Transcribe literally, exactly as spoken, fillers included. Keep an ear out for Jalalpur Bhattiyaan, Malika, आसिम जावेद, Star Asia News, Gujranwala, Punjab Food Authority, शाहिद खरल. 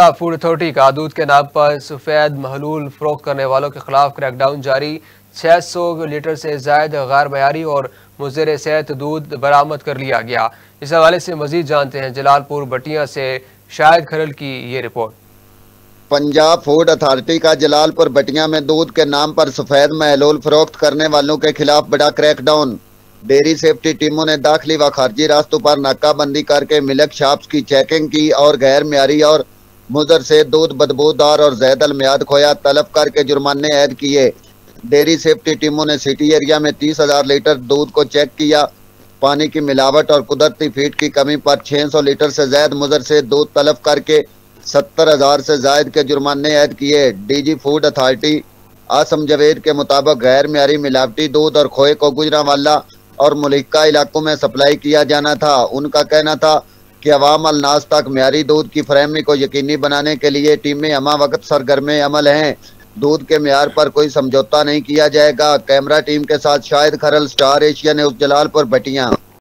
Punjab food authority का दूध के नाम पर सफेद महलूल फरोख्त करने वालों के खिलाफ क्रैकडाउन जारी। छः सौ लीटर से जायद गैर मयारी और मुज़र सेहत दूध बरामद कर लिया गया। इस हवाले से मजीद जानते हैं जलालपुर भटियां से शाहिद खरल की ये रिपोर्ट। पंजाब फूड अथॉरिटी का जलालपुर भटियां में दूध के नाम पर सफेद महलूल फरोख्त करने वालों के खिलाफ बड़ा क्रैकडाउन। डेयरी सेफ्टी टीमों ने दाखिली व खारजी रास्तों पर नाकाबंदी करके मिल्क शॉप्स की चेकिंग की और गैर मयारी और मुदर से दूध बदबूदार और जैद अलमियाद खोया तलब करके जुर्माने ऐद किए। डेयरी सेफ्टी टीमों ने सिटी एरिया में तीस हजार लीटर दूध को चेक किया। पानी की मिलावट और कुदरती फीड की कमी पर छः सौ लीटर से ज्यादा मुदर से दूध तलब करके सत्तर हजार से ज्यादा के जुर्माने ऐद किए। DG food authority आसिम जावेद के मुताबिक गैर मयारी मिलावटी दूध और खोए को गुजरांवाला और मलिका इलाकों में सप्लाई किया जाना था। उनका कहना था कि अवाम अल्नास तक म्यारी दूध की फराहमी को यकीनी बनाने के लिए टीमें हमा वक्त सरगर्मे अमल हैं। दूध के म्यार पर कोई समझौता नहीं किया जाएगा। कैमरा टीम के साथ शाहिद खरल, star Asia news, Jalalpur Bhattian.